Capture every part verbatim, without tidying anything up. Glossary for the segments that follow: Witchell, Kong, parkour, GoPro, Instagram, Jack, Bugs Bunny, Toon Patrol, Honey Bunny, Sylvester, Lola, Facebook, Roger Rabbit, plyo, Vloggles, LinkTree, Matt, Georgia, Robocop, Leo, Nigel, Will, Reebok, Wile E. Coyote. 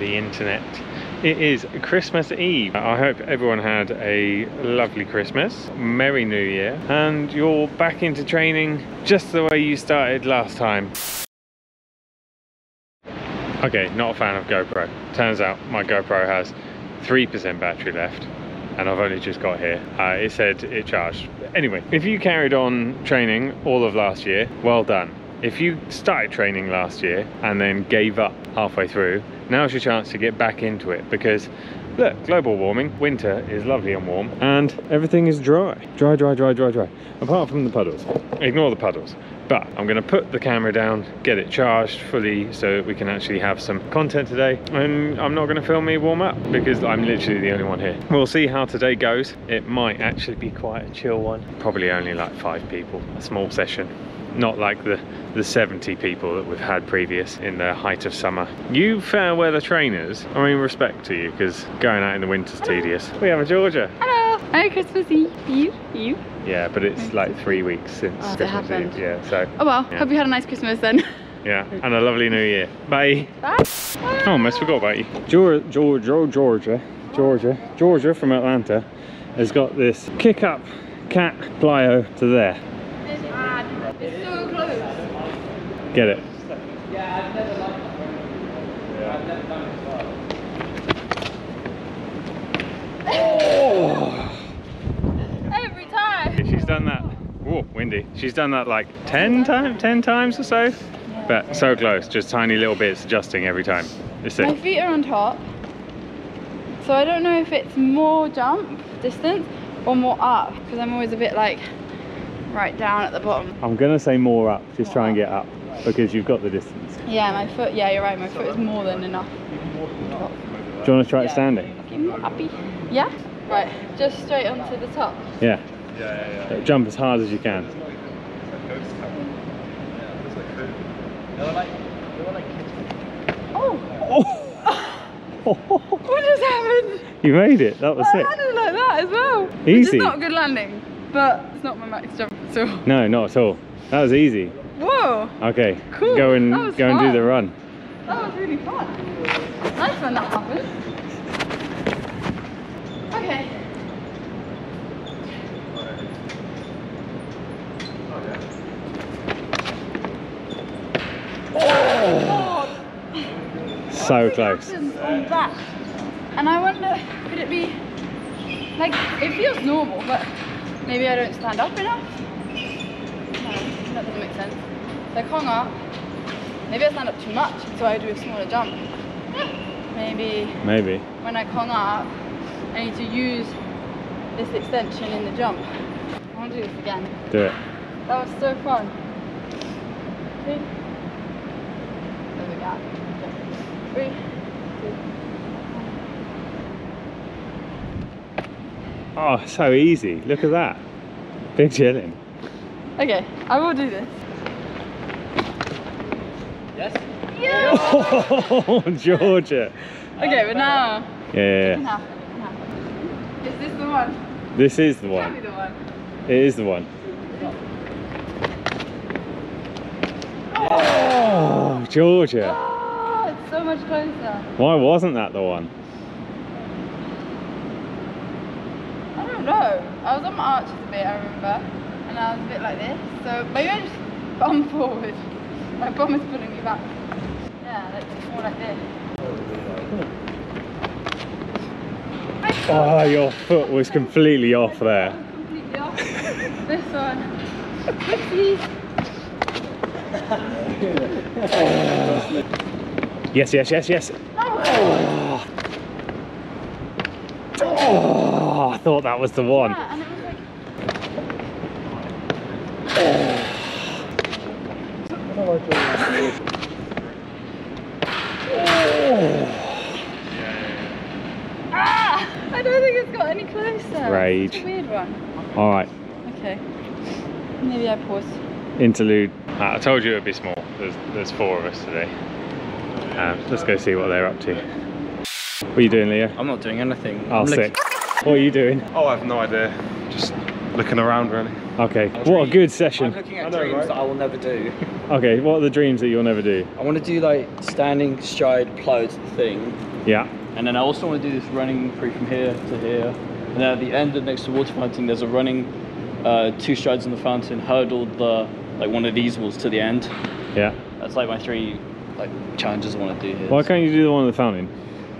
the internet. It is Christmas Eve. I hope everyone had a lovely Christmas, Merry New Year, and you're back into training just the way you started last time. Okay, not a fan of GoPro. Turns out my GoPro has three percent battery left and I've only just got here. Uh, it said it charged. Anyway, if you carried on training all of last year, well done. If you started training last year and then gave up halfway through, now's your chance to get back into it, because look, global warming, winter is lovely and warm and everything is dry. Dry, dry, dry, dry, dry. Apart from the puddles. Ignore the puddles. But I'm gonna put the camera down, get it charged fully so we can actually have some content today. And I'm not gonna film me warm up because I'm literally the only one here. We'll see how today goes. It might actually be quite a chill one. Probably only like five people, a small session. Not like the, the seventy people that we've had previous in the height of summer. You fair weather trainers, I mean, respect to you, because going out in the winter's Hello. tedious. We have a Georgia. Hello. Merry Christmas Eve. You, you. Yeah, but it's Merry like Christmas. three weeks since oh, Christmas Eve. Yeah, so. Oh well, yeah. Hope you had a nice Christmas then. Yeah, and a lovely new year. Bye. Bye. I almost forgot about you. Georgia, Georgia, Georgia, Georgia, Georgia from Atlanta has got this kick up cat plyo to there. It's so close. Get it? Yeah, I've never done it before. Yeah, I've never done it before. Oh. Every time. She's done that. Oh, windy. She's done that like ten times, ten times or so. Yeah. But so close, just tiny little bits adjusting every time. It's it. My feet are on top. So I don't know if it's more jump distance or more up, because I'm always a bit like right down at the bottom. I'm gonna say more up, just more try up. and get up, because you've got the distance. Yeah, my foot, yeah, you're right, my foot is more than enough. Do you want to try yeah. it standing? Uppy. Yeah? Right, just straight onto the top. Yeah. Yeah, yeah, yeah. Jump as hard as you can. It's like ghost cover. Oh! Oh! What just happened? You made it, that was I sick. I landed like that as well. Easy. It's not a good landing, but it's not my max jump. So. No, not at all. That was easy. Whoa. Okay. Cool. Go and go fun. and do the run. That was really fun. Nice when that happened. Okay. Oh. Oh. So what close. On that? And I wonder, could it be like it feels normal, but maybe I don't stand up enough. That doesn't make sense. So Kong up. Maybe I stand up too much, so I do a smaller jump. Maybe. Maybe. When I Kong up, I need to use this extension in the jump. I want to do this again. Do it. That was so fun. See? There we go. Three, two, one. Oh, so easy. Look at that. Big chilling. Okay, I will do this. Yes? Yes! Oh, Georgia! Okay, but now... Yeah. It can happen, it can happen. Is this the one? This is the one. It can be the one. It is the one. Oh, Georgia! Oh, it's so much closer. Why wasn't that the one? I don't know. I was on my arches a bit, I remember. And I was a bit like this, so maybe I just bum forward. My bum is pulling me back. Yeah, like more like this. Oh, your foot was completely off there. Completely off. This one. Yes, yes, yes, yes. Oh. Oh, I thought that was the one. Yeah, and it was ah! I don't think it's got any closer. Rage. It's a weird one. All right. Okay. Maybe I pause. Interlude. I told you it'd be small. There's there's four of us today. Um, let's go see what they're up to. What are you doing, Leo? I'm not doing anything. Oh, I'm sick. What are you doing? Oh, I have no idea. Just looking around, really. Okay, what a good session. I'm looking at I know, dreams right? that I will never do. Okay, what are the dreams that you'll never do? I want to do like standing stride plyo thing, Yeah. And then I also want to do this running free from here to here. And then at the end of next to water fountain, there's a running uh, two strides in the fountain, hurdle the, like one of these walls to the end. Yeah. That's like my three like challenges I want to do here. Why can't you do the one in the fountain?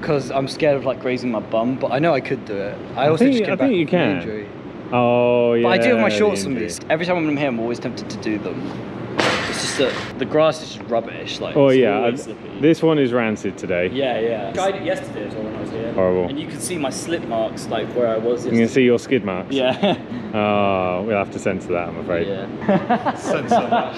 Because I'm scared of like grazing my bum, but I know I could do it. I, I also think, just came I back think you from can. Injury. Oh yeah. But I do have my shorts on these. Every time I'm here, I'm always tempted to do them. It's just that the grass is just rubbish. Like, oh yeah, I, this one is rancid today. Yeah, yeah. I tried it yesterday as well when I was here. Horrible. And you can see my slip marks, like where I was yesterday. You can see your skid marks. Yeah. Oh, we'll have to censor that, I'm afraid. Yeah. Censor that.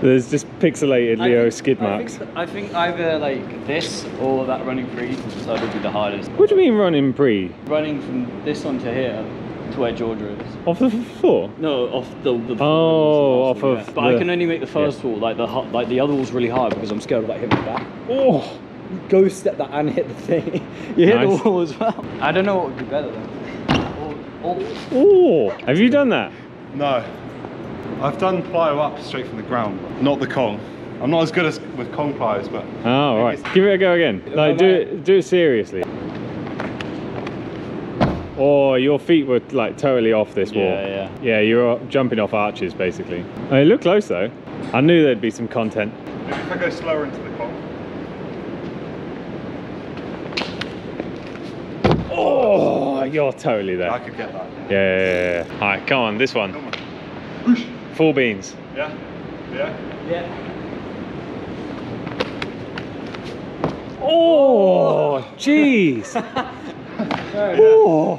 There's just pixelated Leo think, skid marks. I think, I think either like this or that running free, so that would be the hardest. What do you mean running free? Running from this one to here. To where Georgia is. Off the floor? No, off the, the floor. Oh, off of. Yeah. But the, I can only make the first yeah. wall. Like the like the other wall's really hard because I'm scared of like hitting back. Oh, you go step that and hit the thing. You hit nice. the wall as well. I don't know what would be better though. Oh, oh. Have you done that? No, I've done plyo up straight from the ground, not the Kong. I'm not as good as with Kong plyos, but. Oh right, give it a go again. Like do it, do it seriously. Oh, your feet were like totally off this wall. Yeah, yeah. Yeah, you were jumping off arches basically. Oh, it looked close though. I knew there'd be some content. Maybe if I go slower into the cog. Oh, you're totally there. I could get that. Yeah, yeah, yeah, yeah. All right, come on, this one. Come on. Full beans. Yeah, yeah. Yeah. Oh, jeez. No, oh.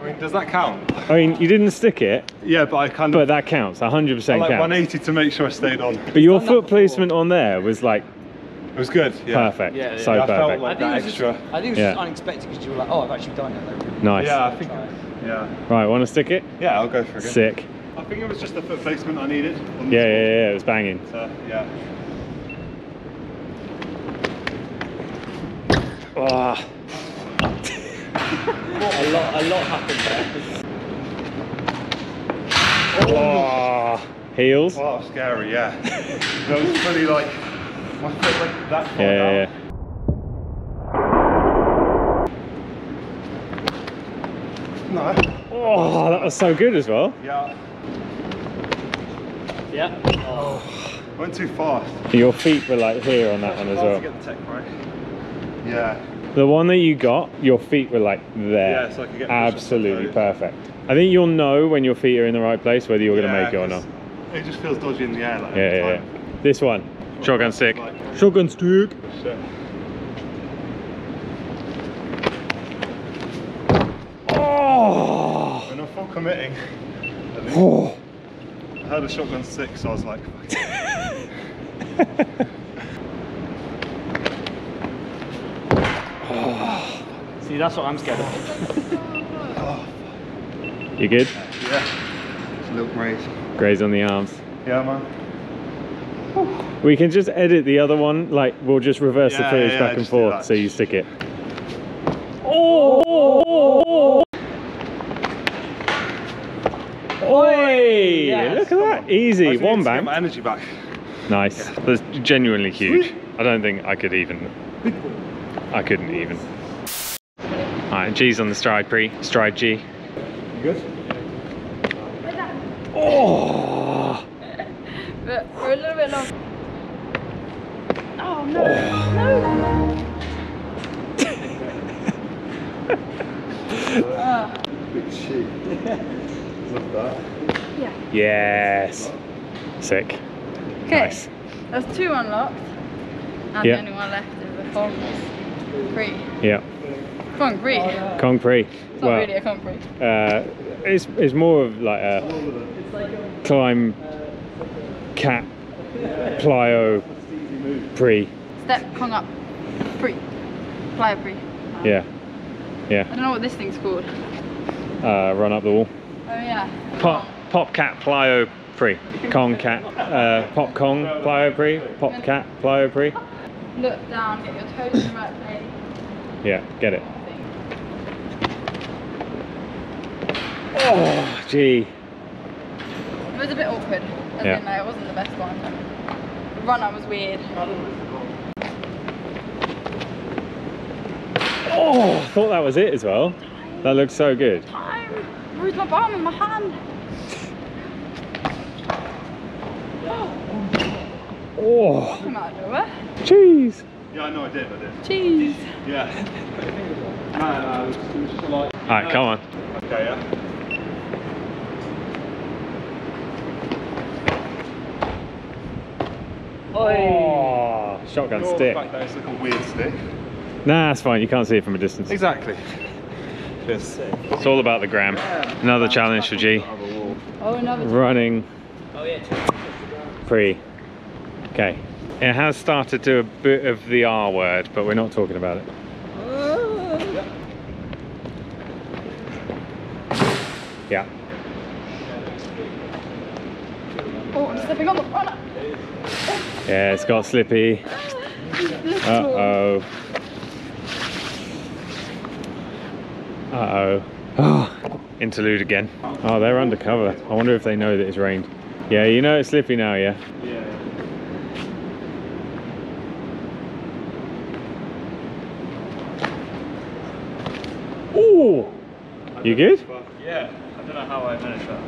I mean, does that count? I mean, you didn't stick it. Yeah, but I kind of. But that counts. one hundred percent counts. I like one eighty to make sure I stayed on. But your foot placement on there was like. It was good. Yeah. Perfect. Yeah, yeah. So yeah, I perfect. Felt like I that think extra. Just, I think it was yeah. just unexpected because you were like, oh, I've actually done it. Like, nice. Yeah, I think. Yeah. Right, want to stick it? Yeah, I'll go for it. Sick. I think it was just the foot placement I needed. On yeah, yeah, yeah, it was banging. So, yeah. Oh. A lot, a lot happened there. Oh, heels. Wow, scary, yeah. That was fully like, my foot like that far yeah, down. Yeah, yeah. No. Oh, that was so good as well. Yeah. Yeah. Oh. Went too fast. Your feet were like here on that one as well. I was hard to get the tech right. Yeah. The one that you got, your feet were like there. Yeah, so I could get absolutely perfect. I think you'll know when your feet are in the right place whether you're yeah, going to make it or not. It just feels dodgy in the air. Like, yeah, yeah, yeah. This one, shotgun stick. Like, shotgun stick. Shit. Oh! We're not full committing. I, oh. I heard a shotgun stick, so I was like. See, that's what I'm scared of. Oh. You good? Yeah. Just a little graze. Graze on the arms. Yeah, man. Whew. We can just edit the other one. Like, we'll just reverse yeah, the footage yeah, back yeah, and forth so you stick it. Oh! Oi! Yes. Look at that. On. Easy. One bang. My energy back. Nice. Yeah. That's genuinely huge. I don't think I could even. I couldn't even. Alright, G's on the stride pre, stride G. You good? Oh! But we're a little bit long. Oh no, oh. no! Big sheep. Love that. Yeah. Yes. Sick. Okay. Nice. There's two unlocked. And yep. the only one left is the Kong pre. Yeah. Kong pre. Oh, yeah. Kong pre. It's not well, really a Kong pre. Uh, it's, it's more of like a it's like a climb, uh, cat, yeah. plyo, pre. Step Kong up, pre, plyo pre. Wow. Yeah, yeah. I don't know what this thing's called. Uh, run up the wall. Oh yeah. Pop, pop cat, plyo, pre. Kong cat, uh, pop Kong, plyo pre, pop cat, plyo pre. Look down, get your toes in the right place. Yeah, get it. Oh, gee. It was a bit awkward. As yeah. in, like, it wasn't the best one. The run-up was weird. Oh, I thought that was it as well. That looks so good. I bruised my bum and my hand. Oh. Come out, Noah. Cheese. Yeah, I know I did, I did. Cheese. Yeah. No, no, it was, it was just like... All right, no. Come on. Okay, yeah. Oh, shotgun Your stick. Back there, it's like a weird stick. Nah, that's fine. You can't see it from a distance. Exactly. Just, it's all about the gram. Yeah. Another yeah, challenge for G. Oh, another running. Oh yeah. Pre. Okay. It has started to a bit of the R word, but we're not talking about it. Uh. Yeah. Oh, I'm stepping on the runner. Yeah, it's got slippy. Uh-oh. Uh-oh. Oh, interlude again. Oh, they're undercover. I wonder if they know that it's rained. Yeah, you know it's slippy now, yeah? Yeah. Ooh! You good? Yeah, I don't know how I managed that.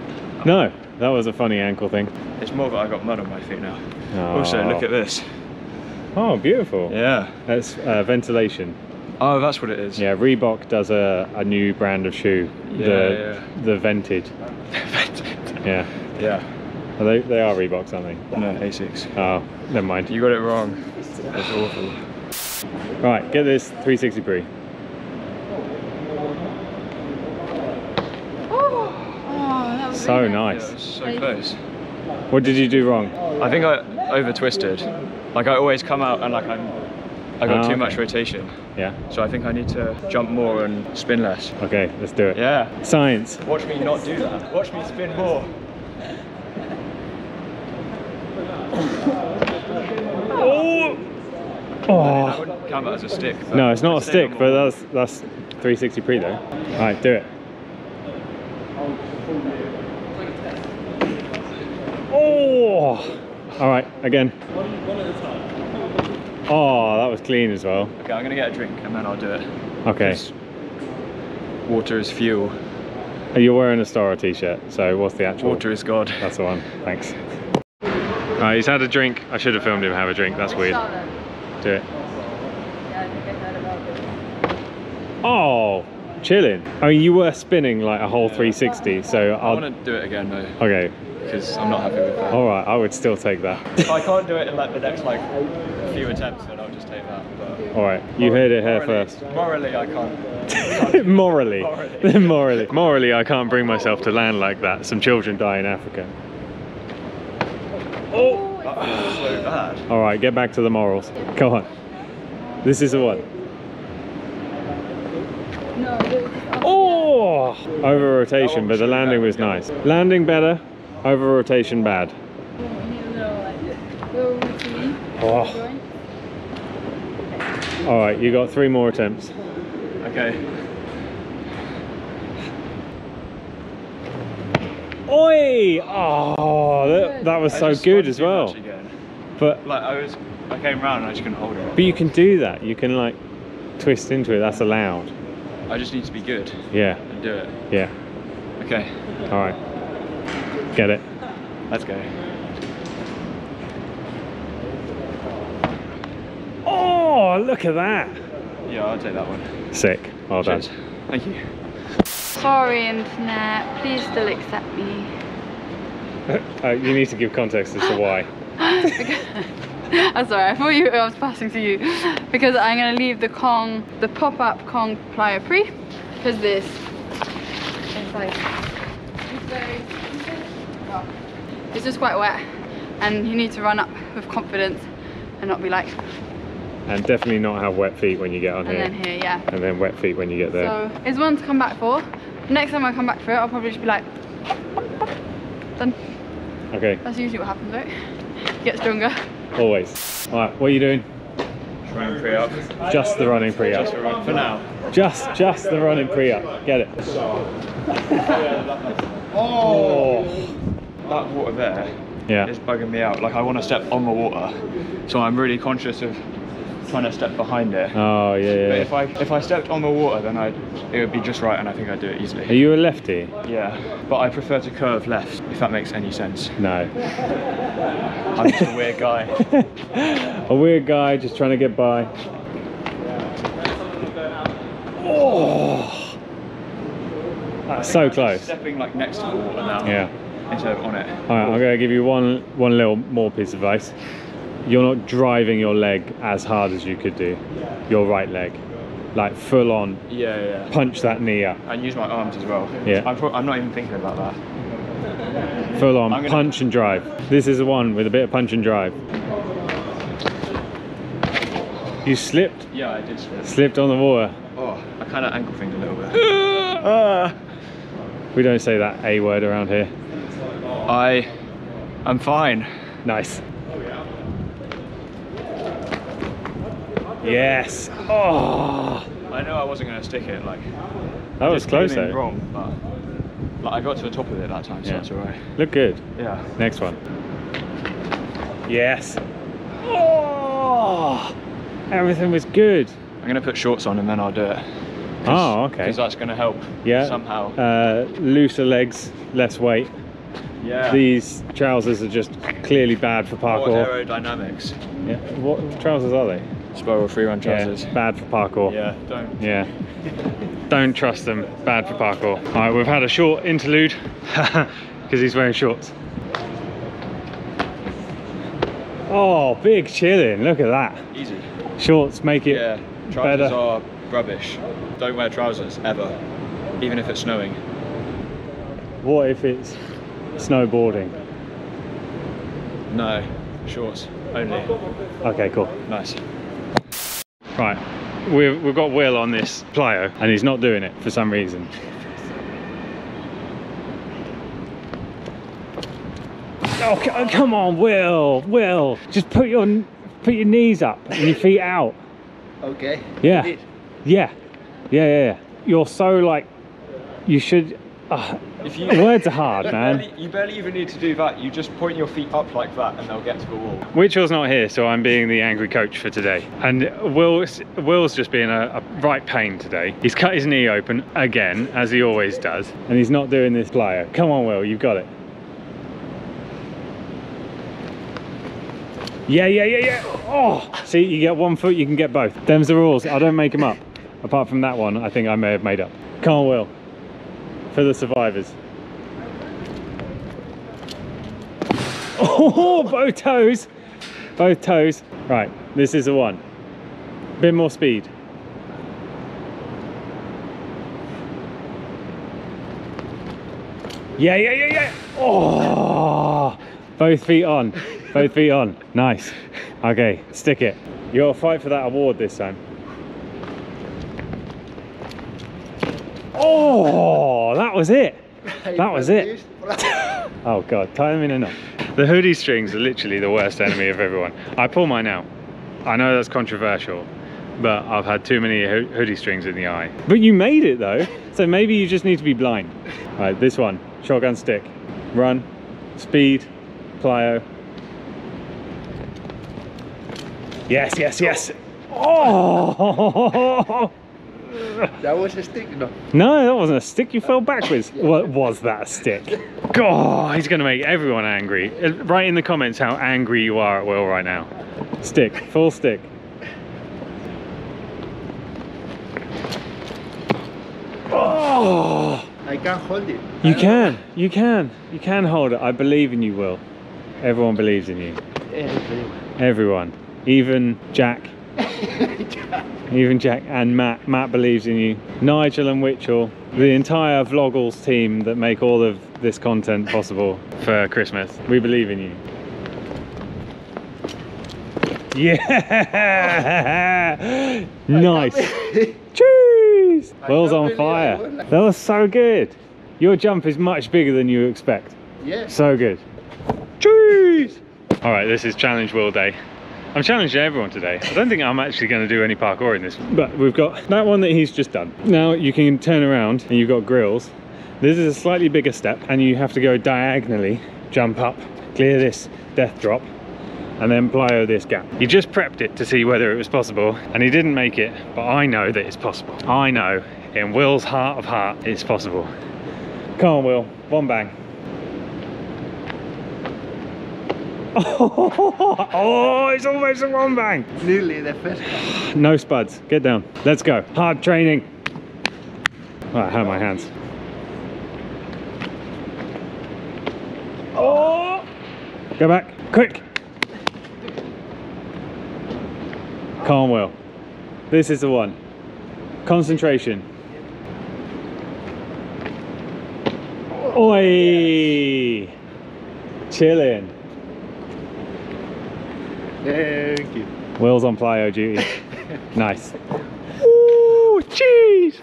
No. That was a funny ankle thing. It's more that I got mud on my feet now. Oh. Also, look at this. Oh, beautiful. Yeah. That's uh, ventilation. Oh, that's what it is. Yeah, Reebok does a, a new brand of shoe. Yeah, the, yeah. the Vented. Vented. Yeah. Yeah. Are they, they are Reeboks, aren't they? No, A six. Oh, never mind. You got it wrong. That's awful. Right, get this three sixty pre. So nice. Yeah, so close. What did you do wrong? I think I over twisted. Like I always come out and like I'm, I got oh, too okay. much rotation. Yeah. So I think I need to jump more and spin less. Okay, let's do it. Yeah. Science. Watch me not do that. Watch me spin more. Oh. Oh. I mean, that wouldn't come out as a stick. No, it's not a stick, but that's that's three sixty pre though. All right, do it. Oh! All right, again. One, one at a time. Oh, that was clean as well. Okay, I'm gonna get a drink and then I'll do it. Okay. Water is fuel. You're wearing a Star t-shirt, so what's the actual? Water is God. That's the one. Thanks. All right, he's had a drink. I should have filmed him have a drink. That's weird. Do it. Oh, chilling. I mean, you were spinning like a whole three sixty, so I'll... I want to do it again though. Okay. Because I'm not happy with that. All right, I would still take that. If I can't do it in like the next like few attempts, then I'll just take that. But all right, you heard it here first. Morally, I can't. can't morally, morally, morally, morally, I can't bring myself to land like that. Some children die in Africa. Oh, that was so bad. All right, get back to the morals. Come on, this is the one. Oh, over rotation, but the landing was nice. Landing better. Over rotation bad. Oh. All right, you got three more attempts. Okay. Oi! Oh, that, that was so good as well. But like I was, I came round and I just couldn't hold it. But you can do that. You can like twist into it. That's allowed. I just need to be good. Yeah. And do it. Yeah. Okay. All right. Get it. Let's go. Oh, look at that. Yeah, I'll take that one. Sick. Well done. Cheers. Thank you. Sorry, internet. Please still accept me. uh, you need to give context as to why. I'm sorry. I thought you, I was passing to you. Because I'm going to leave the Kong, the pop-up Kong plier pre. Because this is like... It's very... It's just quite wet and you need to run up with confidence and not be like... And definitely not have wet feet when you get on and here. And then here, yeah. And then wet feet when you get there. So it's one to come back for. Next time I come back for it, I'll probably just be like... Done. Okay. That's usually what happens, right? Get stronger. Always. Alright, what are you doing? Running pre-up. Just the running pre-up. Just the run for now. Just, just the running pre-up. Get it. Oh! That water there yeah. is bugging me out. Like I want to step on the water, so I'm really conscious of kind of step behind it. Oh yeah, yeah. But if I if I stepped on the water, then I it would be just right, and I think I'd do it easily. Are you a lefty? Yeah, but I prefer to curve left, if that makes any sense. No. I'm just a weird guy. A weird guy just trying to get by. Oh, that's so close. Stepping like next to the water now. Yeah. Instead of on it. All right, I'm going to give you one one little more piece of advice. You're not driving your leg as hard as you could do. Your right leg, like full on. Yeah, yeah. Punch that knee up. And use my arms as well. Yeah. I'm, pro I'm not even thinking about that. Full on gonna... punch and drive. This is the one with a bit of punch and drive. You slipped? Yeah, I did slip. Slipped on the water. Oh, I kind of ankle fingered a little bit. uh, we don't say that A word around here. I, I'm fine. Nice. Yes. Oh. I know I wasn't going to stick it. Like that was close though. Wrong, but like, I got to the top of it that time, so yeah. That's alright. Look good. Yeah. Next one. Yes. Oh. Everything was good. I'm going to put shorts on and then I'll do it. Oh, okay. Because that's going to help yeah. somehow. Uh, looser legs, less weight. Yeah. These trousers are just clearly bad for parkour. More aerodynamics. Yeah. What trousers are they? Spiral free run trousers. Yeah, bad for parkour. Yeah, don't. Yeah. Don't trust them. Bad for parkour. All right, we've had a short interlude because he's wearing shorts. Oh, big chilling. Look at that. Easy. Shorts make it. Yeah. Trousers better. Are rubbish. Don't wear trousers ever, even if it's snowing. What if it's snowboarding? No, shorts only. Okay, cool. Nice. Right, we've, we've got Will on this plyo and he's not doing it for some reason. Oh, come on, Will, Will. Just put your, put your knees up and your feet out. Okay. Yeah. yeah. Yeah. Yeah, yeah, you're so like, you should, uh, if you, words are hard, you man. Barely, you barely even need to do that. You just point your feet up like that and they'll get to the wall. Witchell's not here, so I'm being the angry coach for today. And Will's, Will's just being a, a right pain today. He's cut his knee open again, as he always does. And he's not doing this plyo. Come on, Will, you've got it. Yeah, yeah, yeah, yeah. Oh, see, you get one foot, you can get both. Them's the rules. I don't make them up. Apart from that one, I think I may have made up. Come on, Will, for the survivors. Oh, both toes, both toes. Right, this is the one. Bit more speed. Yeah, yeah, yeah, yeah. Oh, both feet on. Both feet on. Nice. Okay, stick it. You'll fight for that award this time. Oh, that was it. That was it. Oh God, tie them in a knot. The hoodie strings are literally the worst enemy of everyone. I pull mine out. I know that's controversial, but I've had too many ho hoodie strings in the eye. But you made it though, so maybe you just need to be blind. All right, this one, shotgun stick. Run, speed, plyo. Yes, yes, yes. Oh! That was a stick, no? No, that wasn't a stick. You fell backwards. Yeah. What was that stick? God, he's going to make everyone angry. Write in the comments how angry you are at Will right now. Stick, full stick. Oh! I can't hold it. You can, you can. You can hold it. I believe in you, Will. Everyone believes in you. Everyone. Everyone. Even Jack. Jack. Even Jack and Matt. Matt believes in you. Nigel and Witchell. The entire Vloggles team that make all of this content possible for Christmas. We believe in you. Yeah! Nice. Cheers! Will's on fire. That was so good. Your jump is much bigger than you expect. Yeah. So good. Cheers! Alright, this is Challenge Will Day. I'm challenging everyone today. I don't think I'm actually going to do any parkour in this. But we've got that one that he's just done. Now you can turn around and you've got grills. This is a slightly bigger step and you have to go diagonally, jump up, clear this death drop, and then plyo this gap. He just prepped it to see whether it was possible and he didn't make it, but I know that it's possible. I know in Will's heart of heart it's possible. Come on Will, one bang. Oh, oh, it's almost a one bang. Nearly the first bang. No spuds, get down. Let's go, hard training. Oh, I hurt my hands. Oh! Go back, quick. Calm Will. This is the one. Concentration. Oi! Chilling. Thank you. Will's on plyo duty. Nice. Ooh, cheese!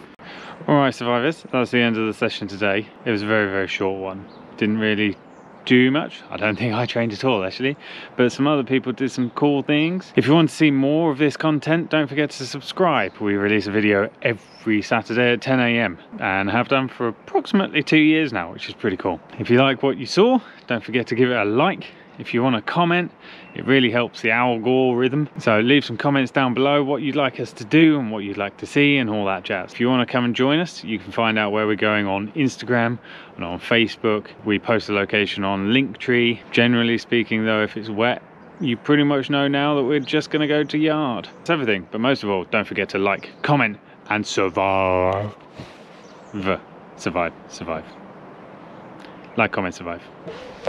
Alright survivors, that's the end of the session today. It was a very, very short one. Didn't really do much. I don't think I trained at all actually, but some other people did some cool things. If you want to see more of this content, don't forget to subscribe. We release a video every Saturday at ten A M and have done for approximately two years now, which is pretty cool. If you like what you saw, don't forget to give it a like. If you want to comment, it really helps the algorithm. So leave some comments down below what you'd like us to do and what you'd like to see and all that jazz. If you want to come and join us, you can find out where we're going on Instagram and on Facebook. We post the location on Linktree. Generally speaking though, if it's wet, you pretty much know now that we're just going to go to yard. That's everything. But most of all, don't forget to like, comment and survive. Survive. Survive. Like, comment, survive.